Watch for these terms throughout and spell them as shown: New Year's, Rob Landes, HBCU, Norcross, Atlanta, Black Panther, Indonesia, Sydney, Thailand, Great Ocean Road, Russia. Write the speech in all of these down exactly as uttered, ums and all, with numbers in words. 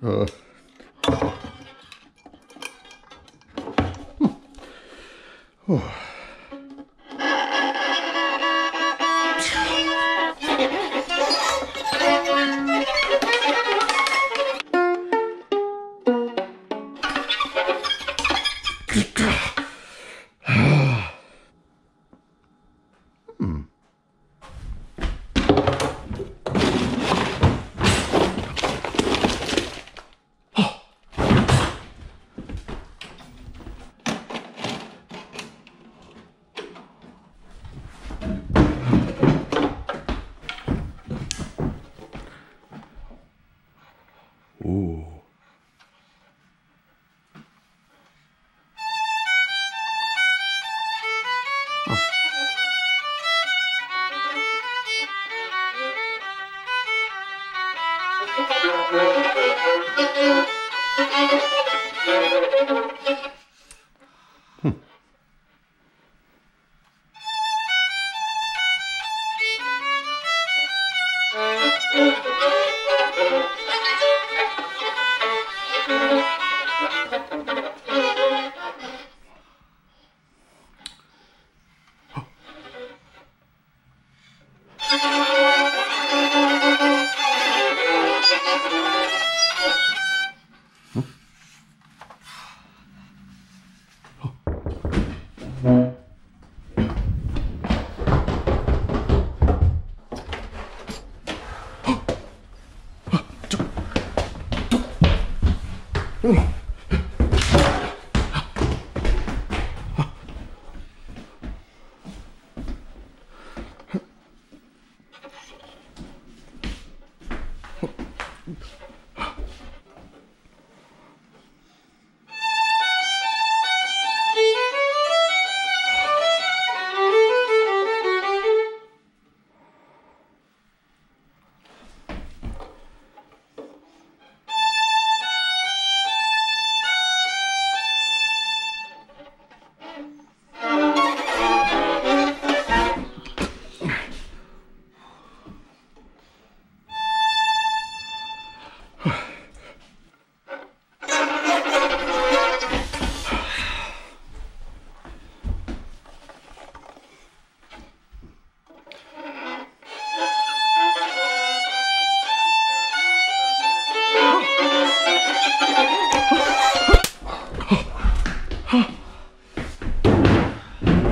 Uh, hmm. oh. Hmm.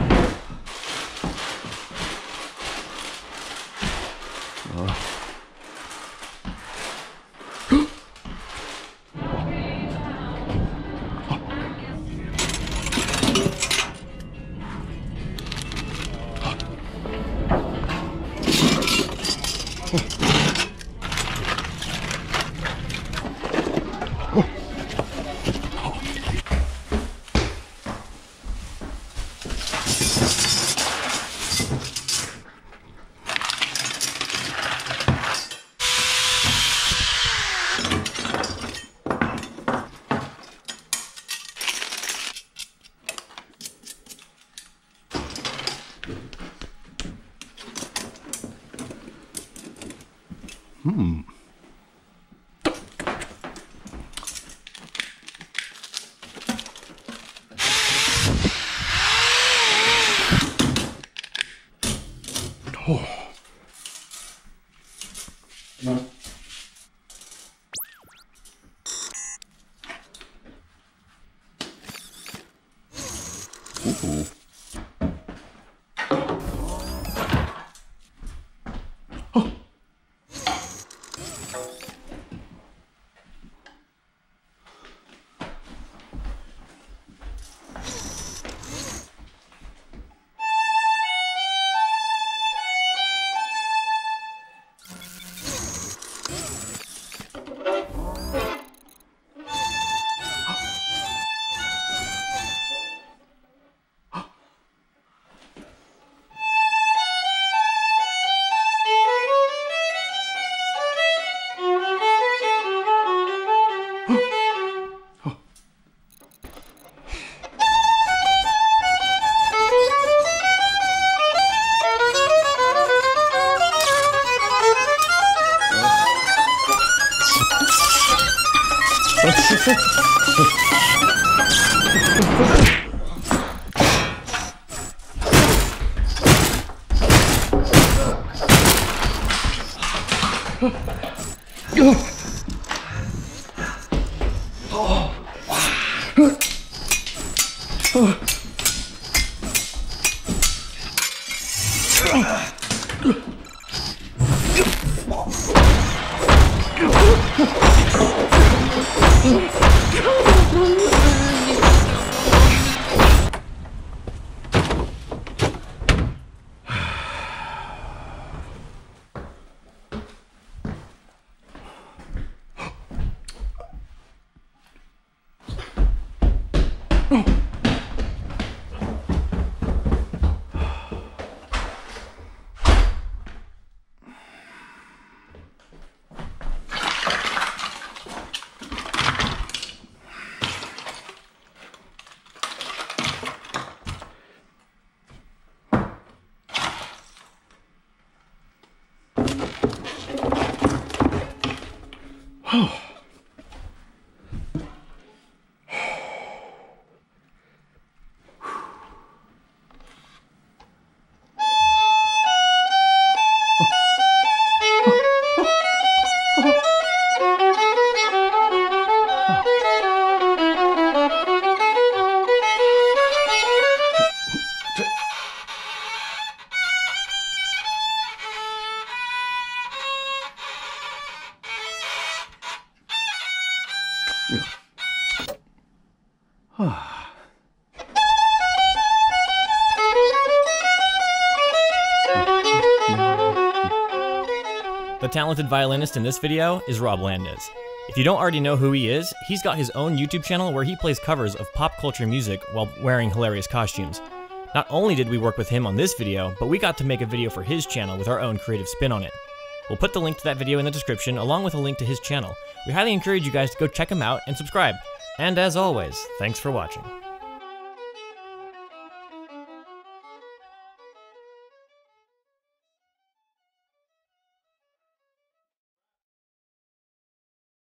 Hmm. Oh. No. Uh-oh. All right. The talented violinist in this video is Rob Landes. If you don't already know who he is, he's got his own YouTube channel where he plays covers of pop culture music while wearing hilarious costumes. Not only did we work with him on this video, but we got to make a video for his channel with our own creative spin on it. We'll put the link to that video in the description along with a link to his channel. We highly encourage you guys to go check him out and subscribe. And as always, thanks for watching.